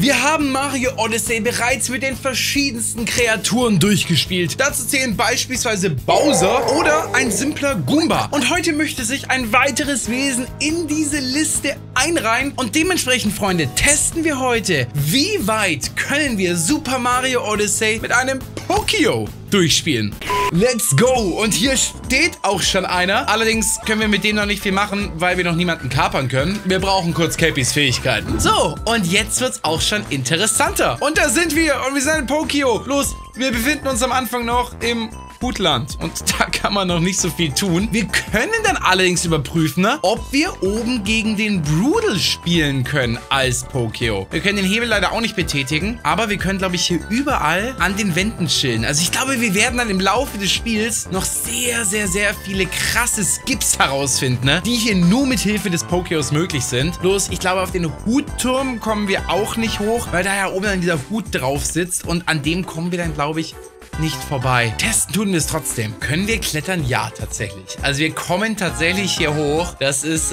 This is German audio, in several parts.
Wir haben Mario Odyssey bereits mit den verschiedensten Kreaturen durchgespielt. Dazu zählen beispielsweise Bowser oder ein simpler Goomba. Und heute möchte sich ein weiteres Wesen in diese Liste einreihen. Und dementsprechend, Freunde, testen wir heute, wie weit können wir Super Mario Odyssey mit einem Pokio durchspielen. Let's go! Und hier steht auch schon einer. Allerdings können wir mit dem noch nicht viel machen, weil wir noch niemanden kapern können. Wir brauchen kurz Capis Fähigkeiten. So, und jetzt wird's auch schon interessanter. Und da sind wir und wir sind in Pokio. Los, wir befinden uns am Anfang noch im Hutland. Und da kann man noch nicht so viel tun. Wir können dann allerdings überprüfen, ne, ob wir oben gegen den Broodal spielen können als Pokio. Wir können den Hebel leider auch nicht betätigen, aber wir können, glaube ich, hier überall an den Wänden chillen. Also ich glaube, wir werden dann im Laufe des Spiels noch sehr, sehr, sehr viele krasse Skips herausfinden, ne, die hier nur mit Hilfe des Pokios möglich sind. Bloß, ich glaube, auf den Hutturm kommen wir auch nicht hoch, weil da ja oben dann dieser Hut drauf sitzt und an dem kommen wir dann, glaube ich, nicht vorbei. Testen tun wir es trotzdem. Können wir klettern? Ja, tatsächlich. Also wir kommen tatsächlich hier hoch. Das ist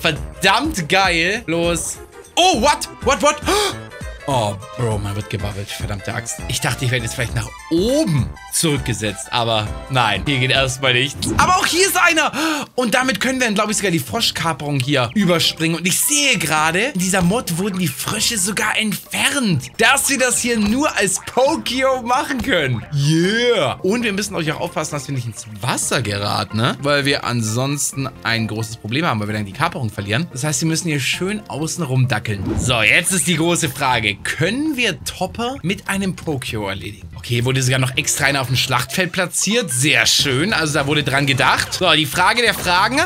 verdammt geil. Los. Oh, what? What, what? Oh, Bro, man wird gebabbelt. Verdammte Axt. Ich dachte, ich werde jetzt vielleicht nach oben zurückgesetzt. Aber nein, hier geht erstmal nichts. Aber auch hier ist einer. Und damit können wir dann, glaube ich, sogar die Froschkaperung hier überspringen. Und ich sehe gerade, in dieser Mod wurden die Frösche sogar entfernt. Dass wir das hier nur als Pokio machen können. Yeah. Und wir müssen euch auch aufpassen, dass wir nicht ins Wasser geraten, ne? Weil wir ansonsten ein großes Problem haben, weil wir dann die Kaperung verlieren. Das heißt, wir müssen hier schön außenrum dackeln. So, jetzt ist die große Frage. Können wir Topper mit einem Pokio erledigen? Okay, wurde sogar noch extra einer auf dem Schlachtfeld platziert. Sehr schön. Also da wurde dran gedacht. So, die Frage der Fragen.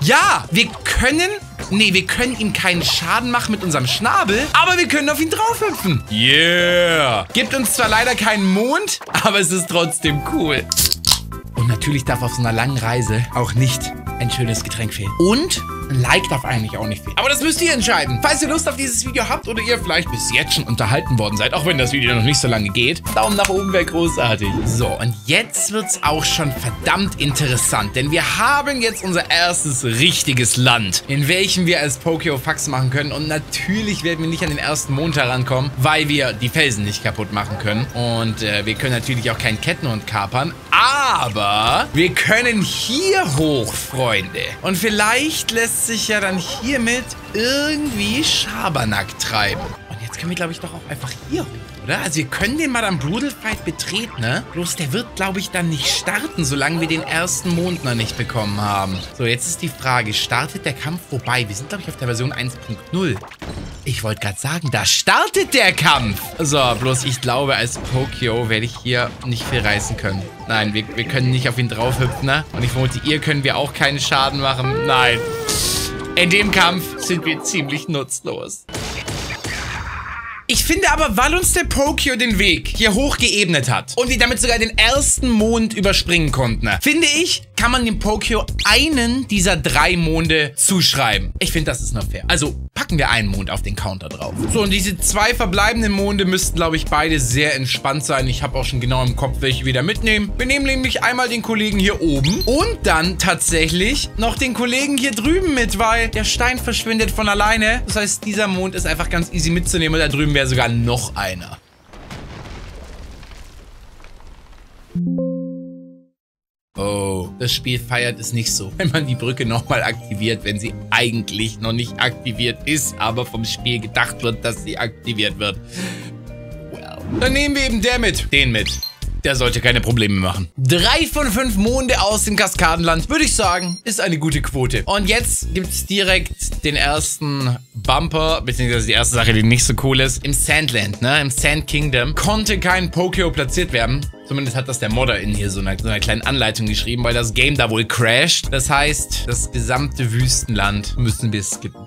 Ja, wir können... Nee, wir können ihm keinen Schaden machen mit unserem Schnabel, aber wir können auf ihn draufhüpfen. Yeah. Gibt uns zwar leider keinen Mond, aber es ist trotzdem cool. Und natürlich darf auf so einer langen Reise auch nicht ein schönes Getränk fehlen. Und... Ein Like darf eigentlich auch nicht fehlen. Aber das müsst ihr entscheiden. Falls ihr Lust auf dieses Video habt oder ihr vielleicht bis jetzt schon unterhalten worden seid, auch wenn das Video noch nicht so lange geht, Daumen nach oben wäre großartig. So, und jetzt wird's auch schon verdammt interessant, denn wir haben jetzt unser erstes richtiges Land, in welchem wir als Pokio Fax machen können. Und natürlich werden wir nicht an den ersten Mond herankommen, weil wir die Felsen nicht kaputt machen können. Und wir können natürlich auch keinen Kettenhund kapern, aber wir können hier hoch, Freunde. Und vielleicht lässt sich ja dann hiermit irgendwie Schabernack treiben. Und jetzt können wir, glaube ich, doch auch einfach hier hoch, oder? Also wir können den Madame Broodal-Fight betreten, ne? Bloß der wird, glaube ich, dann nicht starten, solange wir den ersten Mond noch nicht bekommen haben. So, jetzt ist die Frage, startet der Kampf vorbei? Wir sind, glaube ich, auf der Version 1.0. Ich wollte gerade sagen, da startet der Kampf. So, bloß ich glaube, als Pokio werde ich hier nicht viel reißen können. Nein, wir können nicht auf ihn draufhüpfen, ne? Und ich vermute, ihr können wir auch keinen Schaden machen. Nein. In dem Kampf sind wir ziemlich nutzlos. Ich finde aber, weil uns der Pokio den Weg hier hoch geebnet hat und wir damit sogar den ersten Mond überspringen konnten, ne, finde ich, kann man dem Pokio einen dieser 3 Monde zuschreiben. Ich finde, das ist noch fair. Also packen wir einen Mond auf den Counter drauf. So, und diese 2 verbleibenden Monde müssten, glaube ich, beide sehr entspannt sein. Ich habe auch schon genau im Kopf, welche wieder mitnehmen. Wir nehmen nämlich einmal den Kollegen hier oben und dann tatsächlich noch den Kollegen hier drüben mit, weil der Stein verschwindet von alleine. Das heißt, dieser Mond ist einfach ganz easy mitzunehmen und da drüben wäre sogar noch einer. Oh, das Spiel feiert es nicht so, wenn man die Brücke nochmal aktiviert, wenn sie eigentlich noch nicht aktiviert ist, aber vom Spiel gedacht wird, dass sie aktiviert wird. Well. Dann nehmen wir eben den mit. Der sollte keine Probleme machen. 3 von 5 Monde aus dem Kaskadenland, würde ich sagen, ist eine gute Quote. Und jetzt gibt es direkt den ersten Bumper, beziehungsweise die erste Sache, die nicht so cool ist. Im Sandland, ne? Im Sand Kingdom konnte kein Pokio platziert werden. Zumindest hat das der Modder in hier so einer kleinen Anleitung geschrieben, weil das Game da wohl crasht. Das heißt, das gesamte Wüstenland müssen wir skippen.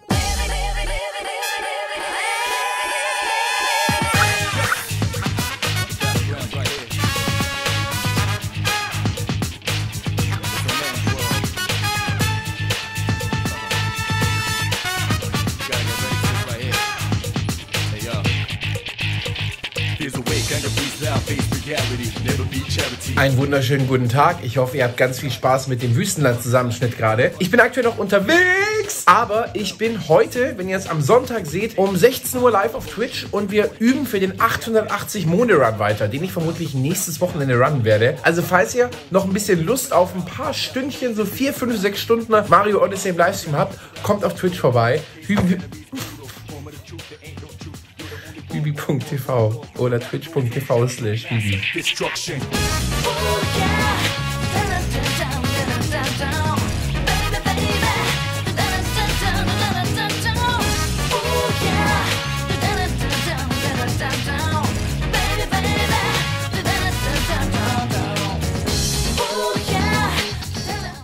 Einen wunderschönen guten Tag. Ich hoffe, ihr habt ganz viel Spaß mit dem Wüstenland-Zusammenschnitt gerade. Ich bin aktuell noch unterwegs. Aber ich bin heute, wenn ihr es am Sonntag seht, um 16 Uhr live auf Twitch und wir üben für den 880-Monde-Run weiter, den ich vermutlich nächstes Wochenende runnen werde. Also falls ihr noch ein bisschen Lust auf ein paar Stündchen, so 4, 5, 6 Stunden Mario Odyssey im Livestream habt, kommt auf Twitch vorbei. Hübi.tv oder twitch.tv/hübi.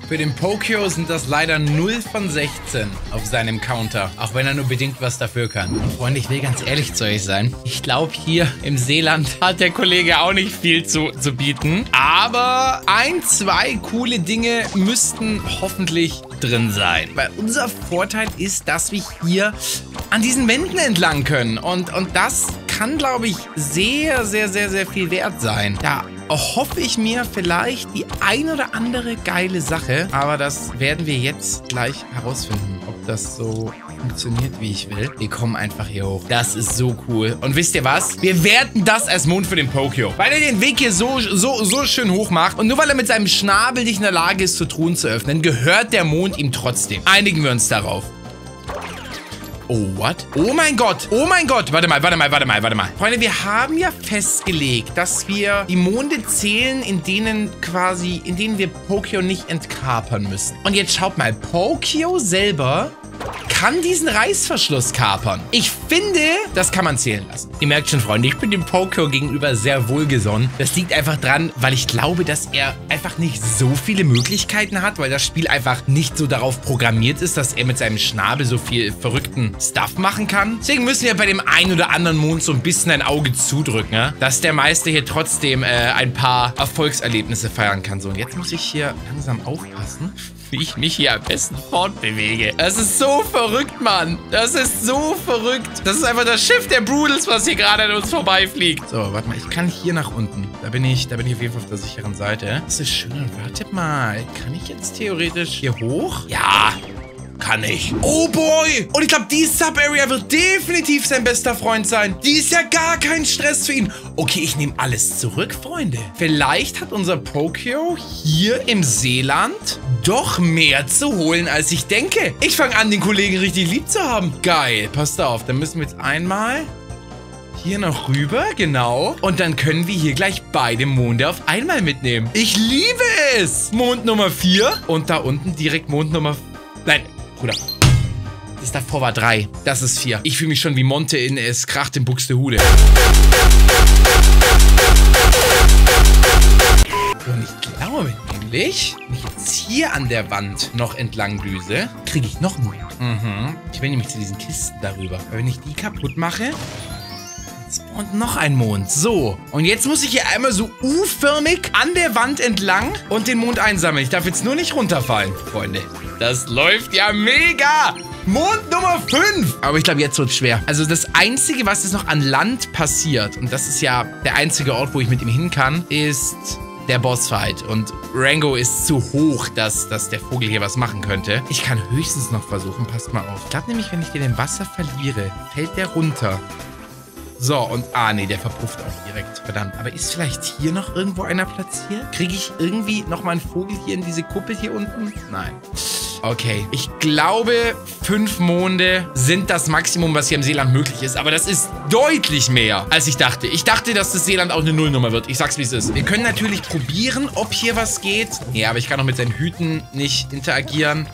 Für den Pokio sind das leider 0 von 16 auf seinem Counter, auch wenn er nur bedingt was dafür kann. Und Freunde, ich will ganz ehrlich zu euch sein, ich glaube hier im Seeland hat der Kollege auch nicht viel zu bieten, aber ein, zwei coole Dinge müssten hoffentlich drin sein. Weil unser Vorteil ist, dass wir hier an diesen Wänden entlang können und das kann, glaube ich, sehr, sehr, sehr, sehr viel wert sein. Da hoffe ich mir vielleicht die ein oder andere geile Sache. Aber das werden wir jetzt gleich herausfinden, ob das so funktioniert, wie ich will. Wir kommen einfach hier hoch. Das ist so cool. Und wisst ihr was? Wir werten das als Mond für den Pokio. Weil er den Weg hier so schön hoch macht. Und nur weil er mit seinem Schnabel nicht in der Lage ist, Truhen zu öffnen, gehört der Mond ihm trotzdem. Einigen wir uns darauf. Oh, what? Oh mein Gott! Oh mein Gott! Warte mal. Freunde, wir haben ja festgelegt, dass wir die Monde zählen, in denen wir Pokio nicht entkapern müssen. Und jetzt schaut mal, Pokio selber kann diesen Reißverschluss kapern. Ich finde, das kann man zählen lassen. Ihr merkt schon, Freunde, ich bin dem Pokio gegenüber sehr wohlgesonnen. Das liegt einfach dran, weil ich glaube, dass er einfach nicht so viele Möglichkeiten hat, weil das Spiel einfach nicht so darauf programmiert ist, dass er mit seinem Schnabel so viel verrückten Stuff machen kann. Deswegen müssen wir bei dem einen oder anderen Mond so ein bisschen ein Auge zudrücken, ne? Dass der Meister hier trotzdem ein paar Erfolgserlebnisse feiern kann. So, und jetzt muss ich hier langsam aufpassen, wie ich mich hier am besten fortbewege. Das ist so verrückt, Mann. Das ist so verrückt. Das ist einfach das Schiff der Broodals, was hier gerade an uns vorbeifliegt. So, warte mal. Ich kann hier nach unten. Da bin ich auf jeden Fall auf der sicheren Seite. Das ist schön. Und wartet mal. Kann ich jetzt theoretisch hier hoch? Ja. Kann ich. Oh boy! Und ich glaube, die Sub-Area wird definitiv sein bester Freund sein. Die ist ja gar kein Stress für ihn. Okay, ich nehme alles zurück, Freunde. Vielleicht hat unser Pokio hier im Seeland doch mehr zu holen, als ich denke. Ich fange an, den Kollegen richtig lieb zu haben. Geil. Passt auf, dann müssen wir jetzt einmal hier noch rüber, genau. Und dann können wir hier gleich beide Monde auf einmal mitnehmen. Ich liebe es! Mond Nummer 4 und da unten direkt Mond Nummer... Nein, Bruder. Das davor war 3. Das ist 4. Ich fühle mich schon wie Monte in Es kracht in Buxtehude. Und ich glaube nämlich, wenn ich jetzt hier an der Wand noch entlang düse, kriege ich noch mehr. Mhm. Ich will nämlich zu diesen Kisten darüber. Weil wenn ich die kaputt mache... Und noch ein Mond. So. Und jetzt muss ich hier einmal so U-förmig an der Wand entlang und den Mond einsammeln. Ich darf jetzt nur nicht runterfallen, Freunde. Das läuft ja mega. Mond Nummer 5. Aber ich glaube, jetzt wird es schwer. Also das Einzige, was jetzt noch an Land passiert, und das ist ja der einzige Ort, wo ich mit ihm hin kann, ist... der Bossfight. Und Rango ist zu hoch, dass der Vogel hier was machen könnte. Ich kann höchstens noch versuchen. Passt mal auf. Ich glaube nämlich, wenn ich den im Wasser verliere, fällt der runter. So, und... ah, nee, der verpufft auch direkt. Verdammt. Aber ist vielleicht hier noch irgendwo einer platziert? Kriege ich irgendwie nochmal einen Vogel hier in diese Kuppel hier unten? Nein. Okay. Ich glaube, 5 Monde sind das Maximum, was hier im Seeland möglich ist. Aber das ist deutlich mehr, als ich dachte. Ich dachte, dass das Seeland auch eine Nullnummer wird. Ich sag's, wie es ist. Wir können natürlich probieren, ob hier was geht. Ja, aber ich kann auch mit seinen Hüten nicht interagieren.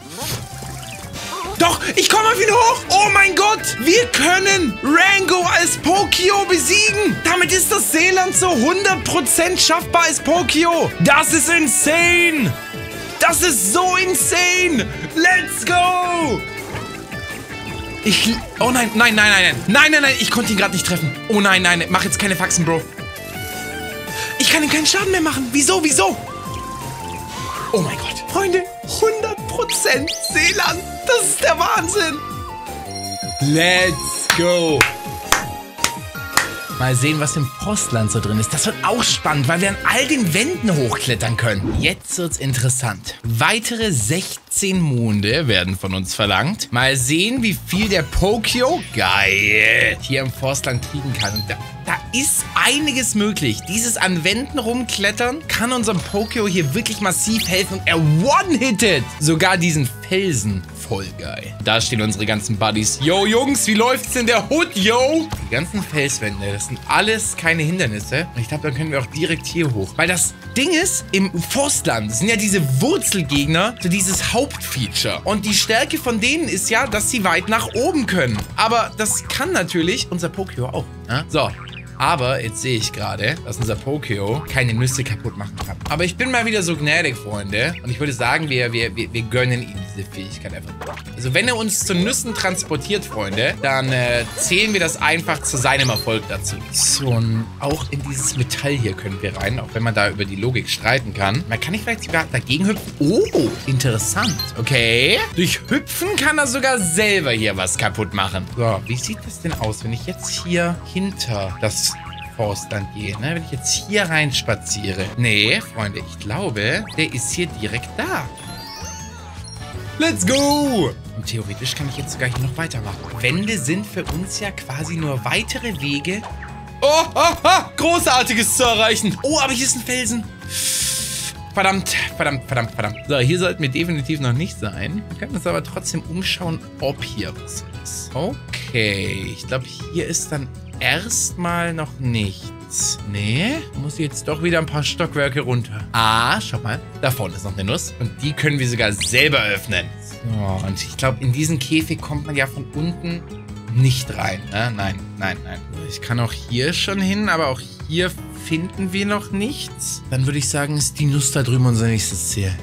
Doch, ich komme auf ihn hoch. Oh mein Gott, wir können Rango als Pokio besiegen. Damit ist das Seeland so 100% schaffbar als Pokio. Das ist insane. Das ist so insane. Let's go. Ich... oh nein, nein. Ich konnte ihn gerade nicht treffen. Oh nein, nein. Mach jetzt keine Faxen, Bro. Ich kann ihm keinen Schaden mehr machen. Wieso? Oh mein Gott. Freunde, 100% Seeland. Das ist der Wahnsinn. Let's go. Mal sehen, was im Forstland so drin ist. Das wird auch spannend, weil wir an all den Wänden hochklettern können. Jetzt wird's interessant. Weitere 16 Monde werden von uns verlangt. Mal sehen, wie viel der Pokio, geil, hier im Forstland kriegen kann. Und da ist einiges möglich. Dieses an Wänden rumklettern kann unserem Pokio hier wirklich massiv helfen. Und er one-hitted sogar diesen Felsen. Voll geil. Da stehen unsere ganzen Buddies. Yo, Jungs, wie läuft's in der Hood, yo? Die ganzen Felswände, das sind alles keine Hindernisse. Und ich glaube, dann können wir auch direkt hier hoch. Weil das Ding ist, im Forstland sind ja diese Wurzelgegner so dieses Hauptfeature. Und die Stärke von denen ist ja, dass sie weit nach oben können. Aber das kann natürlich unser Pokio auch. Ne? So. Aber jetzt sehe ich gerade, dass unser Pokio keine Nüsse kaputt machen kann. Aber ich bin mal wieder so gnädig, Freunde. Und ich würde sagen, wir gönnen ihm diese Fähigkeit einfach. Also wenn er uns zu Nüssen transportiert, Freunde, dann zählen wir das einfach zu seinem Erfolg dazu. So, und auch in dieses Metall hier können wir rein, auch wenn man da über die Logik streiten kann. Man kann nicht vielleicht sogar dagegen hüpfen. Oh, interessant. Okay. Durch Hüpfen kann er sogar selber hier was kaputt machen. So, wie sieht das denn aus, wenn ich jetzt hier hinter das Forstland gehen, ne? Wenn ich jetzt hier rein spaziere. Nee, Freunde, ich glaube, der ist hier direkt da. Let's go! Und theoretisch kann ich jetzt sogar hier noch weitermachen. Wände sind für uns ja quasi nur weitere Wege. Oh, oh, oh, Großartiges zu erreichen. Oh, aber hier ist ein Felsen. Verdammt, verdammt, verdammt, verdammt. So, hier sollten wir definitiv noch nicht sein. Wir können uns aber trotzdem umschauen, ob hier was ist. Okay, ich glaube, hier ist dann erstmal noch nichts. Nee, muss jetzt doch wieder ein paar Stockwerke runter. Ah, schau mal. Da vorne ist noch eine Nuss. Und die können wir sogar selber öffnen. So, und ich glaube, in diesen Käfig kommt man ja von unten nicht rein. Ne? Nein, nein, nein. Ich kann auch hier schon hin, aber auch hier finden wir noch nichts. Dann würde ich sagen, ist die Nuss da drüben unser nächstes Ziel.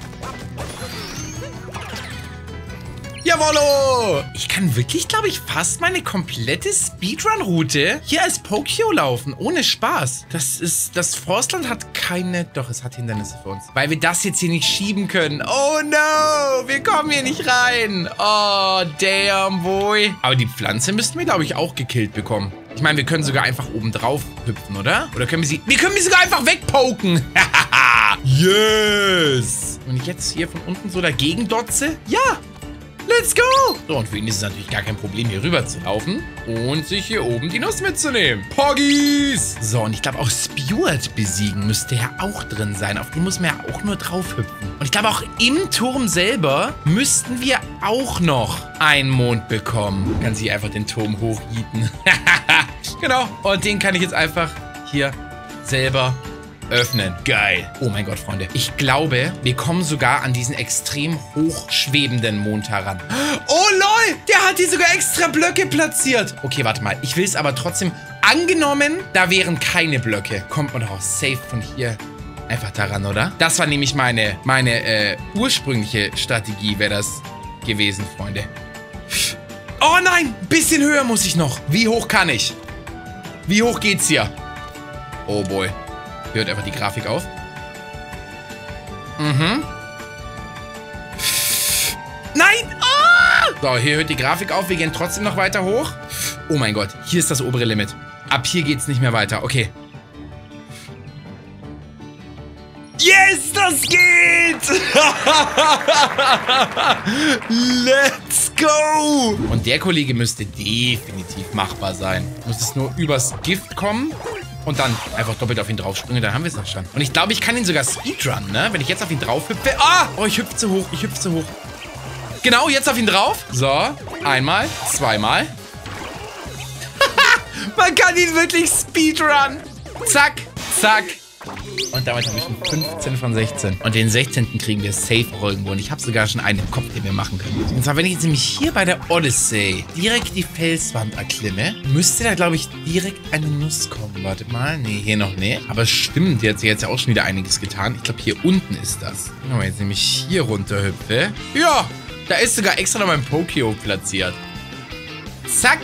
Jawollo! Ich kann wirklich, glaube ich, fast meine komplette Speedrun-Route hier als Pokio laufen. Ohne Spaß. Das Forstland hat keine... Doch, es hat Hindernisse für uns. Weil wir das jetzt hier nicht schieben können. Oh no! Wir kommen hier nicht rein. Oh, damn boy. Aber die Pflanze müssten wir, glaube ich, auch gekillt bekommen. Ich meine, wir können sogar einfach oben drauf hüpfen, oder? Oder können wir sie... Wir können sie sogar einfach wegpoken. Hahaha. Yes! Wenn ich jetzt hier von unten so dagegen dotze? Ja! Let's go! So, und für ihn ist es natürlich gar kein Problem, hier rüber zu laufen und sich hier oben die Nuss mitzunehmen. Poggies! So, und ich glaube, auch Stuart besiegen müsste ja auch drin sein. Auf den muss man ja auch nur drauf hüpfen. Und ich glaube, auch im Turm selber müssten wir auch noch einen Mond bekommen. Man kann sich einfach den Turm hochgieten. Genau. Und den kann ich jetzt einfach hier selber öffnen. Geil. Oh mein Gott, Freunde. Ich glaube, wir kommen sogar an diesen extrem hochschwebenden Mond heran. Oh, lol! Der hat hier sogar extra Blöcke platziert. Okay, warte mal. Ich will es aber trotzdem... Angenommen, da wären keine Blöcke. Kommt man doch auch safe von hier einfach daran, oder? Das war nämlich meine ursprüngliche Strategie, wäre das gewesen, Freunde. Oh nein! Bisschen höher muss ich noch. Wie hoch kann ich? Wie hoch geht's hier? Oh boy. Hört einfach die Grafik auf. Mhm. Nein! Ah! So, hier hört die Grafik auf. Wir gehen trotzdem noch weiter hoch. Oh mein Gott, hier ist das obere Limit. Ab hier geht's nicht mehr weiter. Okay. Yes, das geht! Let's go! Und der Kollege müsste definitiv machbar sein. Muss es nur übers Gift kommen? Und dann einfach doppelt auf ihn draufspringen, dann haben wir es auch schon. Und ich glaube, ich kann ihn sogar speedrunnen, ne? Wenn ich jetzt auf ihn drauf hüpfe... Ah! Oh, ich hüpfe zu hoch, ich hüpfe zu hoch. Genau, jetzt auf ihn drauf. So, einmal, zweimal. Man kann ihn wirklich speedrunnen. Zack, zack. Und damit habe ich schon 15 von 16. Und den 16. kriegen wir safe auch irgendwo. Und ich habe sogar schon einen im Kopf, den wir machen können. Und zwar, wenn ich jetzt nämlich hier bei der Odyssey direkt die Felswand erklimme, müsste da, glaube ich, direkt eine Nuss kommen. Warte mal. Nee, hier noch nicht. Aber stimmt, die hat sich jetzt ja auch schon wieder einiges getan. Ich glaube, hier unten ist das. Wenn ich jetzt nämlich hier runter hüpfe. Ja, da ist sogar extra noch mein Pokio platziert. Zack.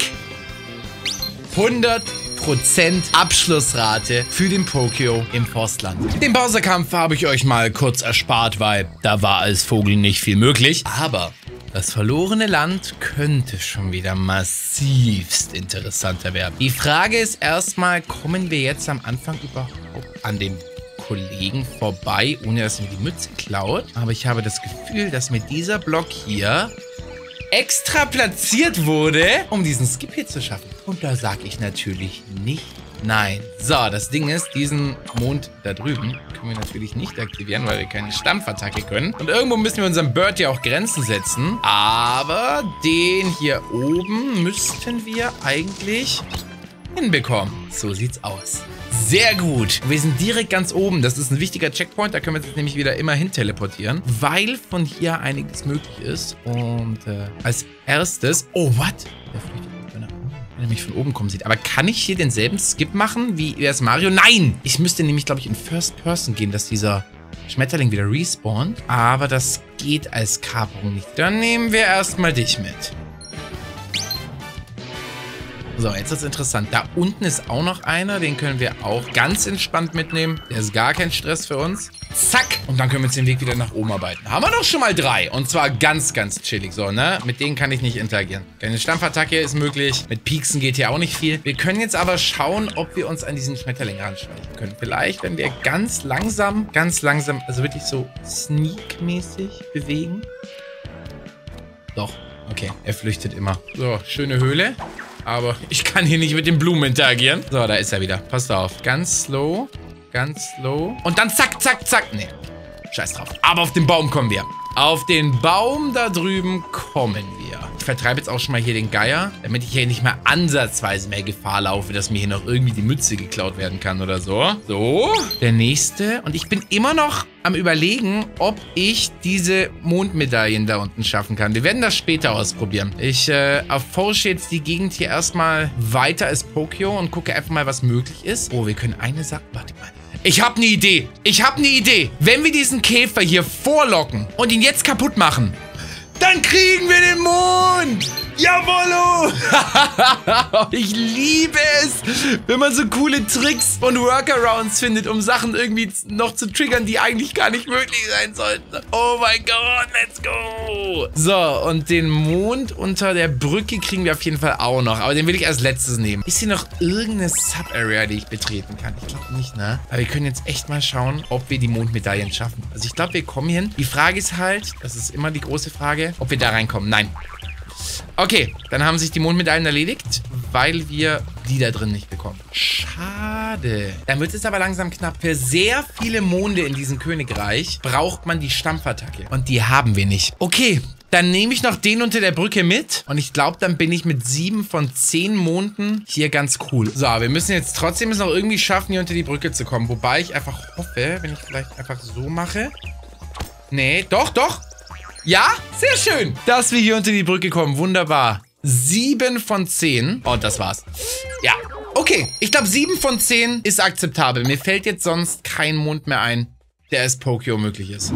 100% Abschlussrate für den Pokio im Forstland. Den Bowser-Kampf habe ich euch mal kurz erspart, weil da war als Vogel nicht viel möglich. Aber Das verlorene Land könnte schon wieder massivst interessanter werden. Die Frage ist erstmal, kommen wir jetzt am Anfang überhaupt an dem Kollegen vorbei, ohne dass ihm die Mütze klaut? Aber ich habe das Gefühl, dass mir dieser Block hier extra platziert wurde, um diesen Skip hier zu schaffen. Und da sage ich natürlich nicht nein. So, das Ding ist, diesen Mond da drüben können wir natürlich nicht aktivieren, weil wir keine Stampfattacke können. Und irgendwo müssen wir unserem Bird ja auch Grenzen setzen. Aber den hier oben müssten wir eigentlich hinbekommen. So sieht's aus. Sehr gut. Wir sind direkt ganz oben. Das ist ein wichtiger Checkpoint. Da können wir jetzt nämlich wieder immer hin teleportieren, weil von hier einiges möglich ist. Und als erstes... Oh, what? Der fliegt. Mich von oben kommen sieht. Aber kann ich hier denselben Skip machen, wie erst Mario? Nein! Ich müsste nämlich, glaube ich, in First Person gehen, dass dieser Schmetterling wieder respawnt. Aber das geht als Kaperung nicht. Dann nehmen wir erstmal dich mit. So, jetzt wird es interessant. Da unten ist auch noch einer. Den können wir auch ganz entspannt mitnehmen. Der ist gar kein Stress für uns. Zack! Und dann können wir jetzt den Weg wieder nach oben arbeiten. Haben wir doch schon mal drei. Und zwar ganz, ganz chillig. So, ne? Mit denen kann ich nicht interagieren. Keine Stampfattacke ist möglich. Mit Pieksen geht hier auch nicht viel. Wir können jetzt aber schauen, ob wir uns an diesen Schmetterling ranschleichen können. Vielleicht, wenn wir ganz langsam, also wirklich so sneak-mäßig bewegen. Doch. Okay, er flüchtet immer. So, schöne Höhle. Aber ich kann hier nicht mit den Blumen interagieren. So, da ist er wieder. Passt auf. Ganz slow. Ganz slow. Und dann zack, zack, zack. Nee. Scheiß drauf. Aber auf den Baum kommen wir. Auf den Baum da drüben kommen wir. Ich vertreibe jetzt auch schon mal hier den Geier, damit ich hier nicht mal ansatzweise mehr Gefahr laufe, dass mir hier noch irgendwie die Mütze geklaut werden kann oder so. So. Der nächste. Und ich bin immer noch am Überlegen, ob ich diese Mondmedaillen da unten schaffen kann. Wir werden das später ausprobieren. Ich erforsche jetzt die Gegend hier erstmal weiter als Pokio und gucke einfach mal, was möglich ist. Oh, wir können eine Sache... Warte mal. Ich habe eine Idee. Ich habe eine Idee. Wenn wir diesen Käfer hier vorlocken und ihn jetzt kaputt machen, dann kriegen wir den Mond. Jawollo. Ich liebe es, wenn man so coole Tricks und Workarounds findet, um Sachen irgendwie noch zu triggern, die eigentlich gar nicht möglich sein sollten. Oh mein Gott, let's go. So, und den Mond unter der Brücke kriegen wir auf jeden Fall auch noch. Aber den will ich als letztes nehmen. Ist hier noch irgendeine Sub-Area, die ich betreten kann? Ich glaube nicht, ne? Aber wir können jetzt echt mal schauen, ob wir die Mondmedaillen schaffen. Also ich glaube, wir kommen hier hin. Die Frage ist halt, das ist immer die große Frage, ob wir da reinkommen. Nein. Okay, dann haben sich die Mondmedaillen erledigt, weil wir die da drin nicht bekommen. Schade. Dann wird es aber langsam knapp. Für sehr viele Monde in diesem Königreich braucht man die Stampfattacke. Und die haben wir nicht. Okay, dann nehme ich noch den unter der Brücke mit. Und ich glaube, dann bin ich mit 7 von 10 Monden hier ganz cool. So, wir müssen jetzt trotzdem es noch irgendwie schaffen, hier unter die Brücke zu kommen. Wobei ich einfach hoffe, wenn ich vielleicht einfach so mache. Nee, doch, doch. Ja, sehr schön, dass wir hier unter die Brücke kommen. Wunderbar. 7 von 10. Und das war's. Ja, okay. Ich glaube, 7 von 10 ist akzeptabel. Mir fällt jetzt sonst kein Mond mehr ein, der als Pokio möglich ist.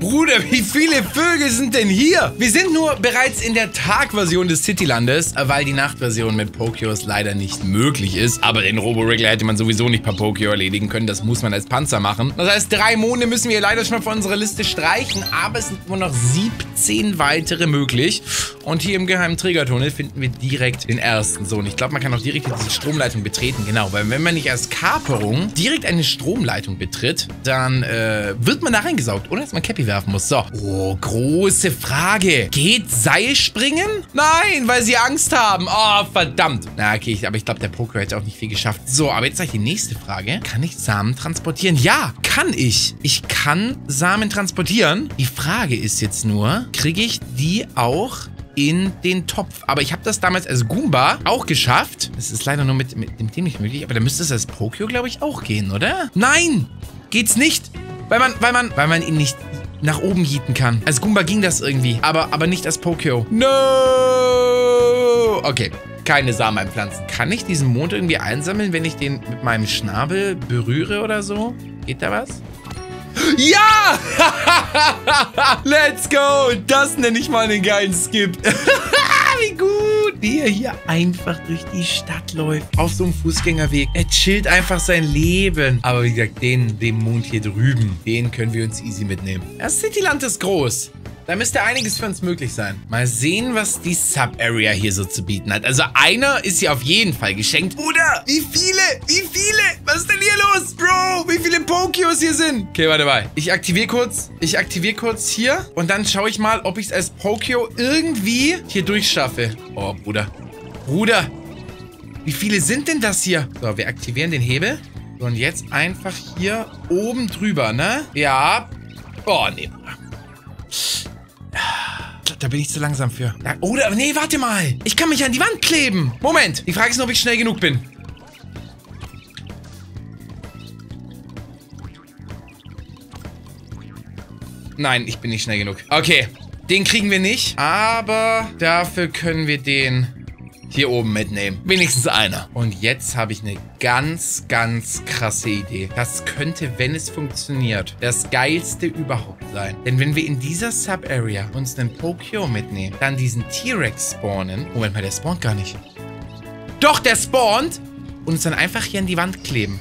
Bruder, wie viele Vögel sind denn hier? Wir sind nur bereits in der Tagversion des Citylandes, weil die Nachtversion mit Pokios leider nicht möglich ist. Aber den Robo-Wriggler hätte man sowieso nicht per Pokio erledigen können. Das muss man als Panzer machen. Das heißt, 3 Monde müssen wir leider schon mal von unserer Liste streichen. Aber es sind nur noch 17 weitere möglich. Und hier im geheimen Trägertunnel finden wir direkt den ersten. So, und ich glaube, man kann auch direkt diese Stromleitung betreten. Genau, weil wenn man nicht als Kaperung direkt eine Stromleitung betritt, dann wird man da reingesaugt, ohne dass man Cappy werfen muss. So. Oh, große Frage. Geht Seilspringen? Nein, weil sie Angst haben. Oh, verdammt. Na, okay, aber ich glaube, der Poker hätte auch nicht viel geschafft. So, aber jetzt gleich die nächste Frage. Kann ich Samen transportieren? Ja, kann ich. Ich kann Samen transportieren. Die Frage ist jetzt nur, kriege ich die auch in den Topf? Aber ich habe das damals als Goomba auch geschafft. Das ist leider nur mit dem nicht möglich. Aber da müsste es als Pokio, glaube ich, auch gehen, oder? Nein, geht's nicht. Weil man ihn nicht nach oben hieten kann. Als Goomba ging das irgendwie, aber nicht als Pokio. No! Okay, keine Samen einpflanzen. Kann ich diesen Mond irgendwie einsammeln, wenn ich den mit meinem Schnabel berühre oder so? Geht da was? Ja! Let's go! Das nenne ich mal einen geilen Skip. Wie gut, wie er hier einfach durch die Stadt läuft. Auf so einem Fußgängerweg. Er chillt einfach sein Leben. Aber wie gesagt, den Mond hier drüben, den können wir uns easy mitnehmen. Das Cityland ist groß. Da müsste einiges für uns möglich sein. Mal sehen, was die Sub-Area hier so zu bieten hat. Also einer ist hier auf jeden Fall geschenkt. Bruder, wie viele? Wie viele? Was ist denn hier los, Bro? Wie viele Pokios hier sind? Okay, warte mal. Ich aktiviere kurz. Hier. Und dann schaue ich mal, ob ich es als Pokio irgendwie hier durchschaffe. Oh, Bruder. Bruder. Wie viele sind denn das hier? So, wir aktivieren den Hebel. So, und jetzt einfach hier oben drüber, ne? Ja. Oh, nee. Da bin ich zu langsam für. Oder, nee, warte mal. Ich kann mich an die Wand kleben. Moment. Die Frage ist nur, ob ich schnell genug bin. Nein, ich bin nicht schnell genug. Okay, den kriegen wir nicht. Aber dafür können wir den hier oben mitnehmen. Wenigstens einer. Und jetzt habe ich eine ganz, ganz krasse Idee. Das könnte, wenn es funktioniert, das geilste überhaupt sein. Denn wenn wir in dieser Sub-Area uns einen Pokio mitnehmen, dann diesen T-Rex spawnen. Moment mal, der spawnt gar nicht. Doch, der spawnt! Und uns dann einfach hier an die Wand kleben.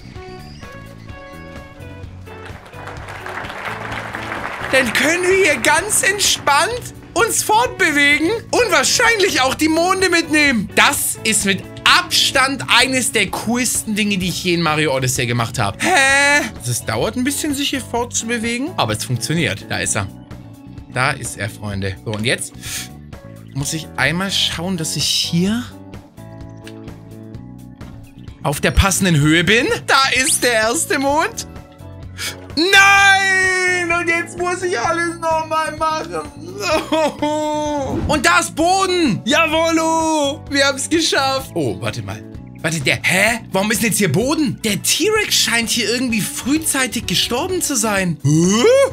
Dann können wir hier ganz entspannt uns fortbewegen und wahrscheinlich auch die Monde mitnehmen. Das ist mit Abstand eines der coolsten Dinge, die ich je in Mario Odyssey gemacht habe. Hä? Also es dauert ein bisschen, sich hier fortzubewegen, aber es funktioniert. Da ist er. Da ist er, Freunde. So, und jetzt muss ich einmal schauen, dass ich hier auf der passenden Höhe bin. Da ist der erste Mond. Nein! Und jetzt muss ich alles nochmal machen. Oh. Und da ist Boden! Jawollo! Wir haben es geschafft. Oh, warte mal. Warte, der... Hä? Warum ist denn jetzt hier Boden? Der T-Rex scheint hier irgendwie frühzeitig gestorben zu sein.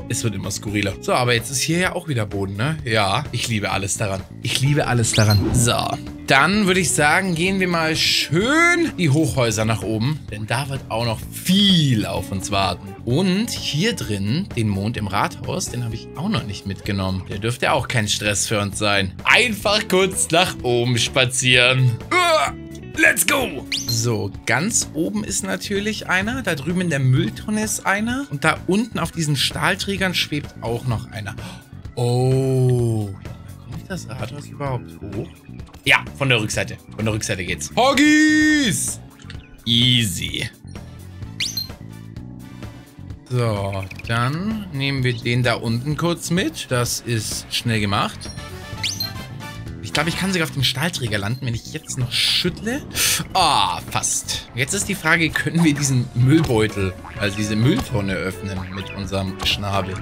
Es wird immer skurriler. So, aber jetzt ist hier ja auch wieder Boden, ne? Ja, ich liebe alles daran. So. Dann würde ich sagen, gehen wir mal schön die Hochhäuser nach oben. Denn da wird auch noch viel auf uns warten. Und hier drin, den Mond im Rathaus, den habe ich auch noch nicht mitgenommen. Der dürfte auch kein Stress für uns sein. Einfach kurz nach oben spazieren. Let's go! So, ganz oben ist natürlich einer. Da drüben in der Mülltonne ist einer. Und da unten auf diesen Stahlträgern schwebt auch noch einer. Oh... Das Rathaus überhaupt hoch? Ja, von der Rückseite. Von der Rückseite geht's. Hoggies! Easy. So, dann nehmen wir den da unten kurz mit. Das ist schnell gemacht. Ich glaube, ich kann sogar auf dem Stahlträger landen, wenn ich jetzt noch schüttle. Ah, fast. Jetzt ist die Frage, können wir diesen Müllbeutel, also diese Mülltonne öffnen mit unserem Schnabel?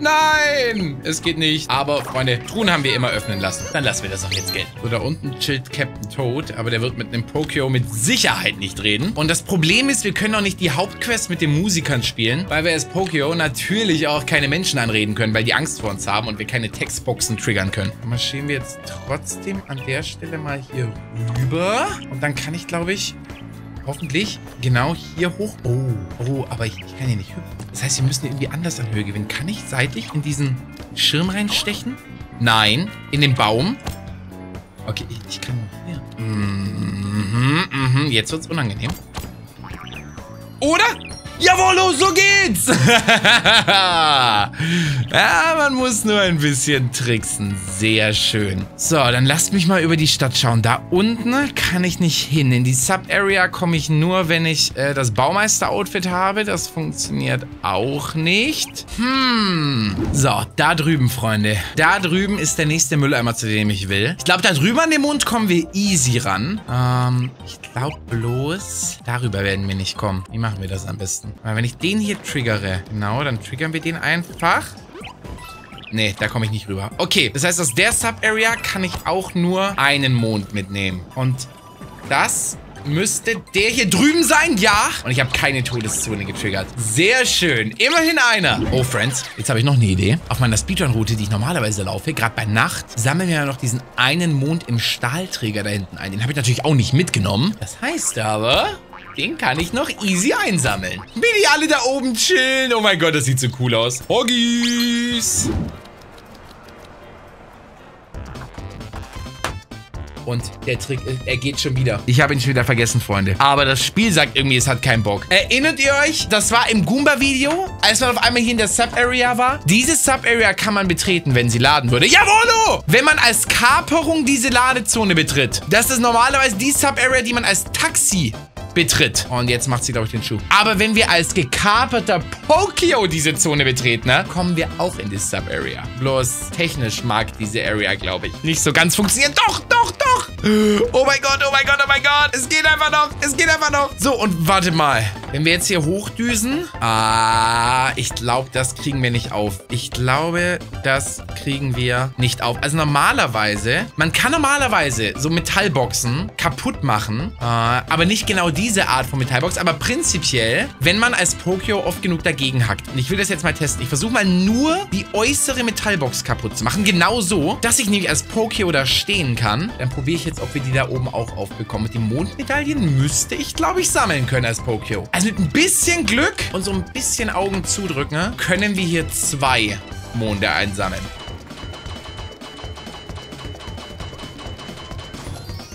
Nein, es geht nicht. Aber, Freunde, Truhen haben wir immer öffnen lassen. Dann lassen wir das auch jetzt gelten. So, da unten chillt Captain Toad, aber der wird mit einem Pokio mit Sicherheit nicht reden. Und das Problem ist, wir können auch nicht die Hauptquest mit den Musikern spielen, weil wir als Pokio natürlich auch keine Menschen anreden können, weil die Angst vor uns haben und wir keine Textboxen triggern können. Marschieren wir jetzt trotzdem an der Stelle mal hier rüber. Und dann kann ich, glaube ich... hoffentlich genau hier hoch. Oh, aber ich kann hier nicht hüpfen. Das heißt, wir müssen irgendwie anders an Höhe gewinnen. Kann ich seitlich in diesen Schirm reinstechen? Nein, in den Baum. Okay, ich kann hier. Jetzt wird's unangenehm. Oder? Jawollo, so geht's! Ja, man muss nur ein bisschen tricksen. Sehr schön. So, dann lasst mich mal über die Stadt schauen. Da unten kann ich nicht hin. In die Sub-Area komme ich nur, wenn ich das Baumeister-Outfit habe. Das funktioniert auch nicht. So, da drüben, Freunde. Da drüben ist der nächste Mülleimer, zu dem ich will. Ich glaube, da drüben an dem Mond kommen wir easy ran. Ich glaube bloß, darüber werden wir nicht kommen. Wie machen wir das am besten? Weil wenn ich den hier triggere, genau, dann triggern wir den einfach. Nee, da komme ich nicht rüber. Okay, das heißt, aus der Sub-Area kann ich auch nur einen Mond mitnehmen. Und das müsste der hier drüben sein, ja. Und ich habe keine Todeszone getriggert. Sehr schön, immerhin einer. Oh, Friends, jetzt habe ich noch eine Idee. Auf meiner Speedrun-Route, die ich normalerweise laufe, gerade bei Nacht, sammeln wir ja noch diesen einen Mond im Stahlträger da hinten ein. Den habe ich natürlich auch nicht mitgenommen. Das heißt aber... den kann ich noch easy einsammeln. Bin die alle da oben chillen? Oh mein Gott, das sieht so cool aus. Hoggies! und der Trick ist, er geht schon wieder. Ich habe ihn schon wieder vergessen, Freunde. Aber das Spiel sagt irgendwie, es hat keinen Bock. Erinnert ihr euch? Das war im Goomba-Video, als man auf einmal hier in der Sub-Area war. Diese Sub-Area kann man betreten, wenn sie laden würde. Jawollo! Wenn man als Kaperung diese Ladezone betritt. Das ist normalerweise die Sub-Area, die man als Taxi betritt. Und jetzt macht sie, glaube ich, den Schuh. Aber wenn wir als gekaperter Pokio diese Zone betreten, ne, kommen wir auch in die Sub-Area. Bloß technisch mag diese Area, glaube ich, nicht so ganz funktionieren. Doch, doch, doch! Oh mein Gott, oh mein Gott, oh mein Gott! Es geht einfach noch, es geht einfach noch! So, und warte mal. Wenn wir jetzt hier hochdüsen... Ah, ich glaube, das kriegen wir nicht auf. Ich glaube, das kriegen wir nicht auf. Also normalerweise... Man kann normalerweise so Metallboxen kaputt machen, aber nicht genau die diese Art von Metallbox, aber prinzipiell, wenn man als Pokio oft genug dagegen hackt. Und ich will das jetzt mal testen. Ich versuche mal nur die äußere Metallbox kaputt zu machen. Genau so, dass ich nämlich als Pokio da stehen kann. Dann probiere ich jetzt, ob wir die da oben auch aufbekommen. Mit den Mondmedaillen müsste ich, glaube ich, sammeln können als Pokio. Also mit ein bisschen Glück und so ein bisschen Augen zudrücken, können wir hier 2 Monde einsammeln.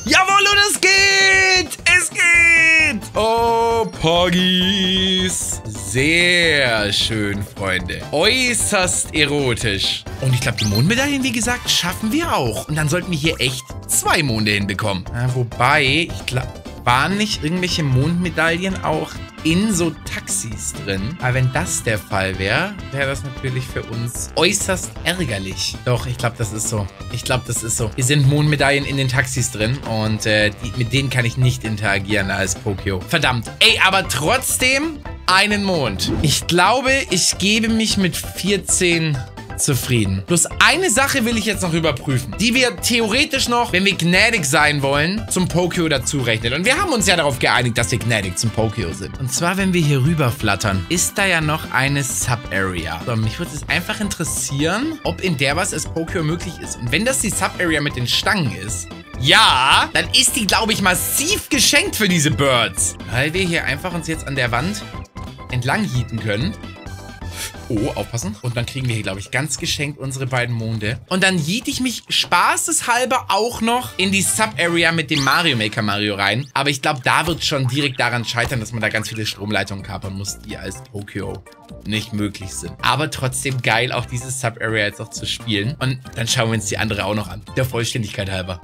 Jawohl, und es geht! Es geht! Oh, Poggies. Sehr schön, Freunde. Äußerst erotisch. Und ich glaube, die Mondmedaillen, wie gesagt, schaffen wir auch. Und dann sollten wir hier echt 2 Monde hinbekommen. Ja, wobei, ich glaube, waren nicht irgendwelche Mondmedaillen auch in so Taxis drin? Aber wenn das der Fall wäre, wäre das natürlich für uns äußerst ärgerlich. Doch, ich glaube, das ist so. Ich glaube, das ist so. Hier sind Mondmedaillen in den Taxis drin und mit denen kann ich nicht interagieren als Pokio. Verdammt. Ey, aber trotzdem einen Mond. Ich glaube, ich gebe mich mit 14... zufrieden. Bloß eine Sache will ich jetzt noch überprüfen, die wir theoretisch noch, wenn wir gnädig sein wollen, zum Pokio dazu rechnen. Und wir haben uns ja darauf geeinigt, dass wir gnädig zum Pokio sind. Und zwar, wenn wir hier rüber flattern, ist da ja noch eine Sub-Area. So, mich würde es einfach interessieren, ob in der was als Pokio möglich ist. Und wenn das die Sub-Area mit den Stangen ist, ja, dann ist die, glaube ich, massiv geschenkt für diese Birds. Weil wir hier einfach uns jetzt an der Wand entlang hieten können. Oh, aufpassen. Und dann kriegen wir hier, glaube ich, ganz geschenkt unsere beiden Monde. Und dann jiete ich mich spaßeshalber auch noch in die Sub-Area mit dem Mario Maker Mario rein. Aber ich glaube, da wird schon direkt daran scheitern, dass man da ganz viele Stromleitungen kapern muss, die als Pokio nicht möglich sind. Aber trotzdem geil, auch diese Sub-Area jetzt noch zu spielen. Und dann schauen wir uns die andere auch noch an. Der Vollständigkeit halber.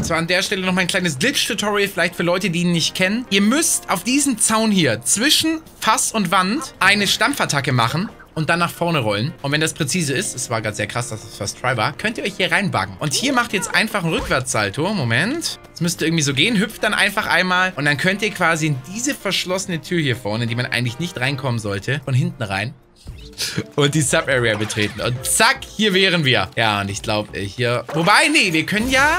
So, an der Stelle noch mal ein kleines Glitch-Tutorial, vielleicht für Leute, die ihn nicht kennen. Ihr müsst auf diesen Zaun hier zwischen Fass und Wand eine Stampfattacke machen und dann nach vorne rollen. Und wenn das präzise ist, es war gerade sehr krass, dass es fast try war, könnt ihr euch hier reinbuggen. Und hier macht ihr jetzt einfach einen Rückwärtssalto. Moment. Das müsste irgendwie so gehen. Hüpft dann einfach einmal. Und dann könnt ihr quasi in diese verschlossene Tür hier vorne, in die man eigentlich nicht reinkommen sollte, von hinten rein. Und die Sub-Area betreten. Und zack, hier wären wir. Ja, und ich glaube, hier... Wobei, nee, wir können ja...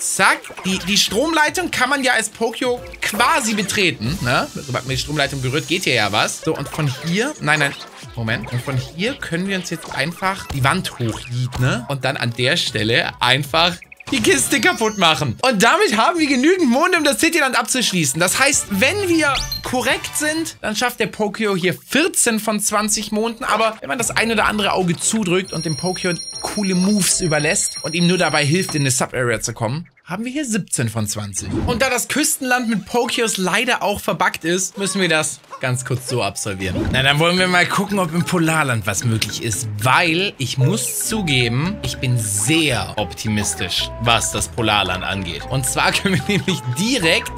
Zack, die Stromleitung kann man ja als Pokio quasi betreten, ne? Sobald man die Stromleitung berührt, geht hier ja was. So, und von hier, nein, nein, Moment. Und von hier können wir uns jetzt einfach die Wand hochjieten, ne? Und dann an der Stelle einfach die Kiste kaputt machen. Und damit haben wir genügend Monde, um das Cityland abzuschließen. Das heißt, wenn wir korrekt sind, dann schafft der Pokio hier 14 von 20 Monden. Aber wenn man das ein oder andere Auge zudrückt und dem Pokio coole Moves überlässt und ihm nur dabei hilft, in eine Sub-Area zu kommen, haben wir hier 17 von 20. Und da das Küstenland mit Pokios leider auch verbuggt ist, müssen wir das ganz kurz so absolvieren. Na, dann wollen wir mal gucken, ob im Polarland was möglich ist. Weil, ich muss zugeben, ich bin sehr optimistisch, was das Polarland angeht. Und zwar können wir nämlich direkt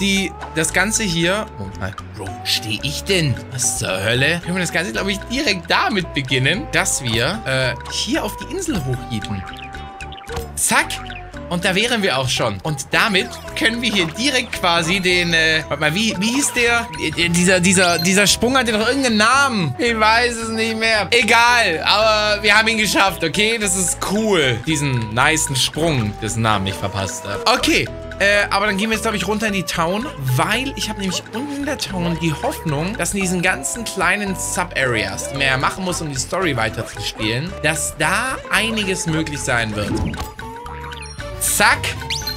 das Ganze hier... Moment mal, Bro, stehe ich denn? Was zur Hölle? Können wir das Ganze, glaube ich, direkt damit beginnen, dass wir hier auf die Insel hochjieten. Zack! Und da wären wir auch schon. Und damit können wir hier direkt quasi den, warte mal, wie hieß der? Dieser Sprung hatte doch irgendeinen Namen. Ich weiß es nicht mehr. Egal, aber wir haben ihn geschafft, okay? Das ist cool. Diesen nicen Sprung, dessen Namen ich verpasst habe. Okay. Aber dann gehen wir jetzt, glaube ich, runter in die Town, weil ich habe nämlich unten in der Town die Hoffnung, dass in diesen ganzen kleinen Sub-Areas, die man ja machen muss, um die Story weiterzuspielen, dass da einiges möglich sein wird. Zack.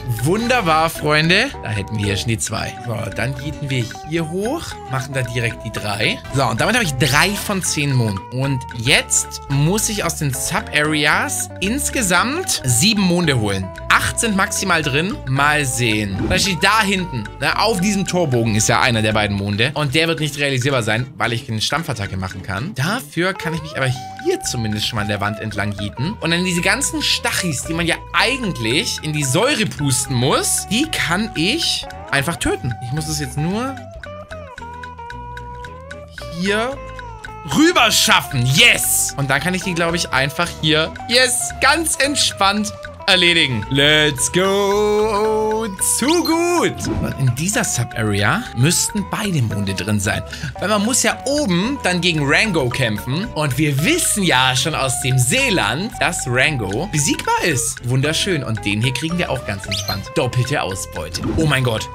Wunderbar, Freunde. Da hätten wir hier schon die 2. So, dann gehen wir hier hoch, machen da direkt die 3. So, und damit habe ich 3 von 10 Monden. Und jetzt muss ich aus den Sub-Areas insgesamt 7 Monde holen. 8 sind maximal drin. Mal sehen. Da steht da hinten. Na, auf diesem Torbogen ist ja einer der beiden Monde. Und der wird nicht realisierbar sein, weil ich eine Stampfattacke machen kann. Dafür kann ich mich aber hier zumindest schon mal an der Wand entlang gieten. Und dann diese ganzen Stachis, die man ja eigentlich in die Säure pusten muss, die kann ich einfach töten. Ich muss es jetzt nur hier rüber schaffen. Yes! Und dann kann ich die, glaube ich, einfach hier, yes, ganz entspannt erledigen. Let's go! Zu gut! In dieser Sub-Area müssten beide Monde drin sein. Weil man muss ja oben dann gegen Rango kämpfen. Und wir wissen ja schon aus dem Seeland, dass Rango besiegbar ist. Wunderschön. Und den hier kriegen wir auch ganz entspannt. Doppelte Ausbeute. Oh mein Gott.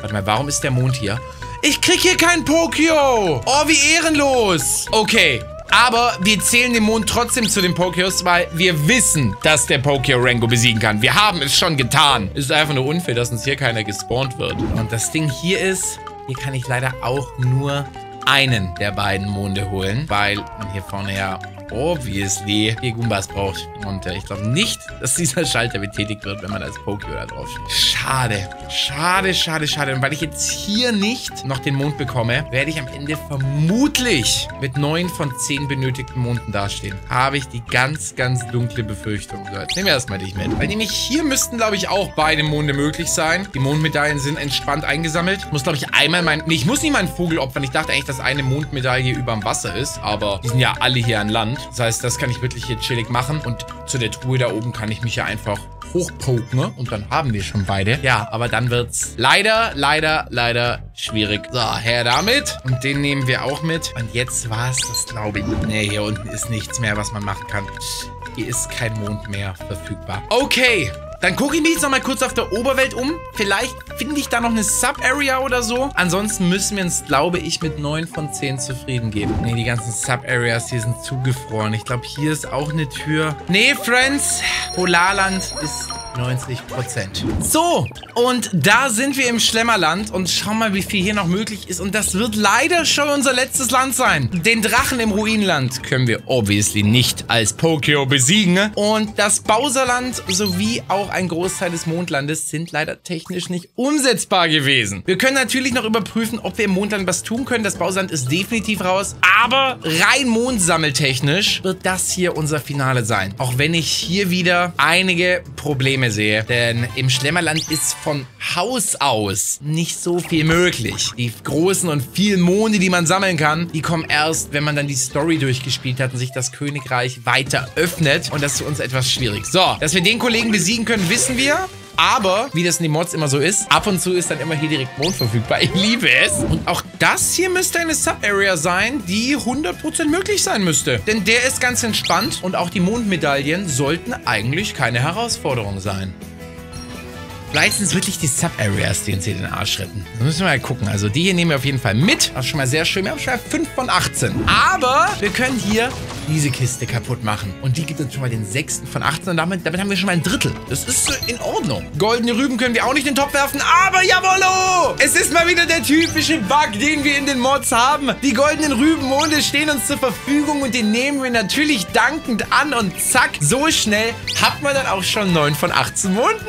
Warte mal, warum ist der Mond hier? Ich krieg hier kein Pokio! Oh, wie ehrenlos! Okay. Aber wir zählen den Mond trotzdem zu den Pokios, weil wir wissen, dass der Pokio Rango besiegen kann. Wir haben es schon getan. Es ist einfach nur unfair, dass uns hier keiner gespawnt wird. Und das Ding hier ist, hier kann ich leider auch nur einen der beiden Monde holen, weil man hier vorne ja obviously die Goombas braucht. Und ich glaube nicht, dass dieser Schalter betätigt wird, wenn man als Pokio da drauf steht. Schade. Schade, schade, schade. Und weil ich jetzt hier nicht noch den Mond bekomme, werde ich am Ende vermutlich mit 9 von 10 benötigten Monden dastehen. Habe ich die ganz, ganz dunkle Befürchtung. So, jetzt nehmen wir erstmal dich mit. Weil nämlich hier müssten, glaube ich, auch beide Monde möglich sein. Die Mondmedaillen sind entspannt eingesammelt. Ich muss, glaube ich, einmal mein... Nee, ich muss nicht meinen Vogel opfern. Ich dachte eigentlich, dass eine Mondmedaille überm Wasser ist. Aber die sind ja alle hier an Land. Das heißt, das kann ich wirklich hier chillig machen. Und zu der Truhe da oben kann ich mich ja einfach hochpoken. Ne? Und dann haben wir schon beide. Ja, aber dann wird's leider, leider, leider schwierig. So, her damit. Und den nehmen wir auch mit. Und jetzt war's das, glaube ich. Nee, hier unten ist nichts mehr, was man machen kann. Hier ist kein Mond mehr verfügbar. Okay. Dann gucke ich mich jetzt nochmal kurz auf der Oberwelt um. Vielleicht finde ich da noch eine Sub-Area oder so. Ansonsten müssen wir uns, glaube ich, mit 9 von 10 zufrieden geben. Nee, die ganzen Sub-Areas hier sind zugefroren. Ich glaube, hier ist auch eine Tür. Nee, Friends, Polarland ist 90%. So, und da sind wir im Schlemmerland. Und schau mal, wie viel hier noch möglich ist. Und das wird leider schon unser letztes Land sein. Den Drachen im Ruinland können wir obviously nicht als Pokio besiegen. Und das Bowserland sowie auch ein Großteil des Mondlandes sind leider technisch nicht umsetzbar gewesen. Wir können natürlich noch überprüfen, ob wir im Mondland was tun können. Das Bauland ist definitiv raus. Aber rein mondsammeltechnisch wird das hier unser Finale sein. Auch wenn ich hier wieder einige Probleme sehe. Denn im Schlemmerland ist von Haus aus nicht so viel möglich. Die großen und vielen Monde, die man sammeln kann, die kommen erst, wenn man dann die Story durchgespielt hat und sich das Königreich weiter öffnet. Und das ist für uns etwas schwierig. So, dass wir den Kollegen besiegen können, wissen wir. Aber, wie das in den Mods immer so ist, ab und zu ist dann immer hier direkt Mond verfügbar. Ich liebe es. Und auch das hier müsste eine Sub-Area sein, die 100% möglich sein müsste. Denn der ist ganz entspannt und auch die Mondmedaillen sollten eigentlich keine Herausforderung sein. Vielleicht sind es wirklich die Sub-Areas, die uns hier den Arsch retten. Da müssen wir mal gucken. Also die hier nehmen wir auf jeden Fall mit. Das ist schon mal sehr schön. Wir haben schon mal 5 von 18. Aber wir können hier diese Kiste kaputt machen. Und die gibt uns schon mal den 6. von 18. Und damit haben wir schon mal ein Drittel. Das ist in Ordnung. Goldene Rüben können wir auch nicht in den Topf werfen. Aber jawollo! Es ist mal wieder der typische Bug, den wir in den Mods haben. Die goldenen Rübenmonde stehen uns zur Verfügung. Und den nehmen wir natürlich dankend an. Und zack, so schnell hat man dann auch schon 9 von 18 Monden.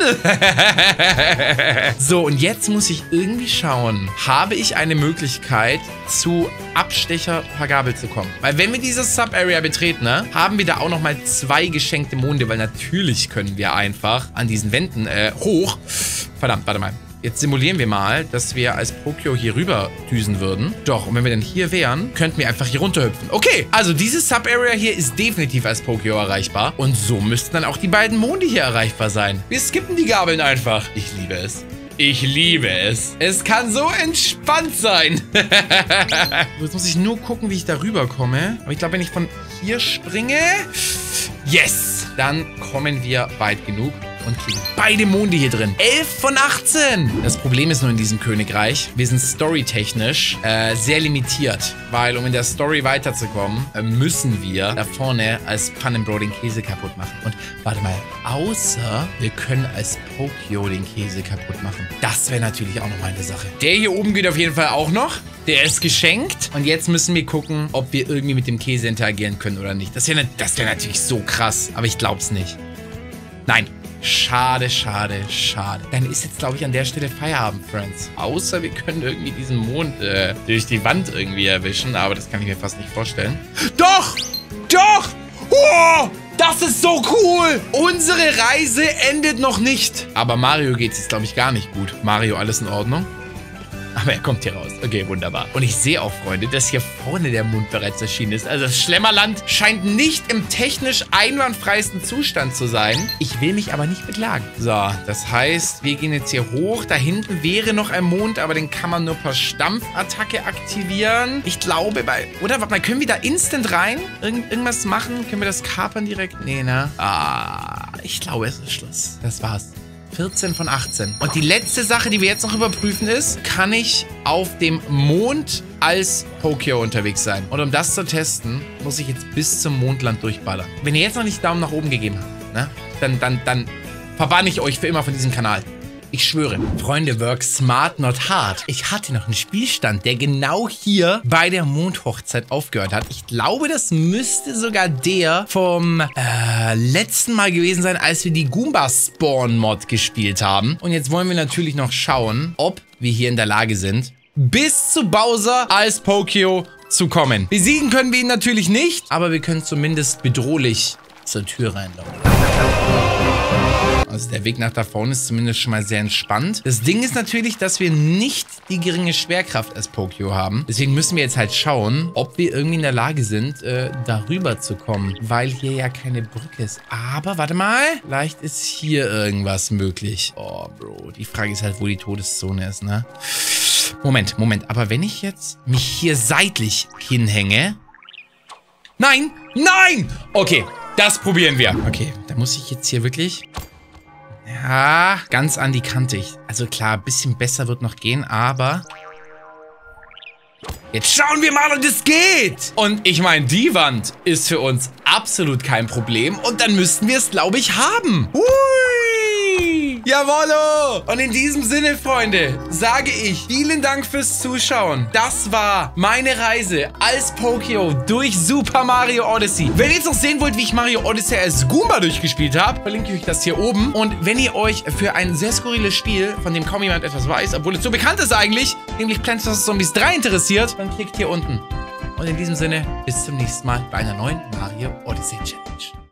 So, und jetzt muss ich irgendwie schauen, habe ich eine Möglichkeit, zu Abstecher-Vergabel zu kommen? Weil wenn wir diese Sub-Area betreten, ne, haben wir da auch nochmal 2 geschenkte Monde, weil natürlich können wir einfach an diesen Wänden hoch. Verdammt, warte mal. Jetzt simulieren wir mal, dass wir als Pokio hier rüber düsen würden. Doch, und wenn wir dann hier wären, könnten wir einfach hier runterhüpfen. Okay, also diese Sub-Area hier ist definitiv als Pokio erreichbar. Und so müssten dann auch die beiden Monde hier erreichbar sein. Wir skippen die Gabeln einfach. Ich liebe es. Ich liebe es. Es kann so entspannt sein. Jetzt muss ich nur gucken, wie ich da rüberkomme. Aber ich glaube, wenn ich von hier springe... Yes! Dann kommen wir weit genug. und kriegen beide Monde hier drin. 11 von 18. Das Problem ist nur in diesem Königreich, wir sind storytechnisch sehr limitiert, weil um in der Story weiterzukommen, müssen wir da vorne als Pun-and-Bro den Käse kaputt machen. Und warte mal, außer wir können als Pokio den Käse kaputt machen. Das wäre natürlich auch nochmal eine Sache. Der hier oben geht auf jeden Fall auch noch. Der ist geschenkt. Und jetzt müssen wir gucken, ob wir irgendwie mit dem Käse interagieren können oder nicht. Das wäre natürlich so krass. Aber ich glaub's nicht. Nein. Schade, schade, schade. Dann ist jetzt, glaube ich, an der Stelle Feierabend, Friends. Außer wir können irgendwie diesen Mond durch die Wand irgendwie erwischen. Aber das kann ich mir fast nicht vorstellen. Doch! Doch! Oh! Das ist so cool! Unsere Reise endet noch nicht. Aber Mario geht's jetzt, glaube ich, gar nicht gut. Mario, alles in Ordnung? Aber er kommt hier raus. Okay, wunderbar. Und ich sehe auch, Freunde, dass hier vorne der Mond bereits erschienen ist. Also das Schlemmerland scheint nicht im technisch einwandfreisten Zustand zu sein. Ich will mich aber nicht beklagen. So, das heißt, wir gehen jetzt hier hoch. Da hinten wäre noch ein Mond, aber den kann man nur per Stampfattacke aktivieren. Ich glaube, bei... Oder, warte mal, können wir da instant rein? Irgendwas machen? Können wir das kapern direkt? Nee, ne? Ah, ich glaube, es ist Schluss. Das war's. 14 von 18. Und die letzte Sache, die wir jetzt noch überprüfen ist, kann ich auf dem Mond als Pokio unterwegs sein. Und um das zu testen, muss ich jetzt bis zum Mondland durchballern. Wenn ihr jetzt noch nicht Daumen nach oben gegeben habt, ne, dann verbanne ich euch für immer von diesem Kanal. Ich schwöre. Freunde, work smart, not hard. Ich hatte noch einen Spielstand, der genau hier bei der Mondhochzeit aufgehört hat. Ich glaube, das müsste sogar der vom letzten Mal gewesen sein, als wir die Goomba-Spawn-Mod gespielt haben. Und jetzt wollen wir natürlich noch schauen, ob wir hier in der Lage sind, bis zu Bowser als Pokio zu kommen. Besiegen können wir ihn natürlich nicht, aber wir können zumindest bedrohlich zur Tür reinlaufen. Also der Weg nach da vorne ist zumindest schon mal sehr entspannt. Das Ding ist natürlich, dass wir nicht die geringe Schwerkraft als Pokio haben. Deswegen müssen wir jetzt halt schauen, ob wir irgendwie in der Lage sind, darüber zu kommen. Weil hier ja keine Brücke ist. Aber, warte mal. Vielleicht ist hier irgendwas möglich. Oh, Bro. Die Frage ist halt, wo die Todeszone ist, ne? Moment, Moment. Aber wenn ich jetzt mich hier seitlich hinhänge... Nein! Nein! Okay, das probieren wir. Okay, da muss ich jetzt hier wirklich... Ja, ganz an die Kante. Also klar, ein bisschen besser wird noch gehen, aber... Jetzt schauen wir mal und es geht! Und ich meine, die Wand ist für uns absolut kein Problem und dann müssten wir es, glaube ich, haben. Hui! Jawollo! Und in diesem Sinne, Freunde, sage ich vielen Dank fürs Zuschauen. Das war meine Reise als Pokio durch Super Mario Odyssey. Wenn ihr jetzt noch sehen wollt, wie ich Mario Odyssey als Goomba durchgespielt habe, verlinke ich euch das hier oben. Und wenn ihr euch für ein sehr skurriles Spiel, von dem kaum jemand etwas weiß, obwohl es so bekannt ist eigentlich, nämlich Plants vs Zombies 3 interessiert, dann klickt hier unten. Und in diesem Sinne, bis zum nächsten Mal bei einer neuen Mario Odyssey Challenge.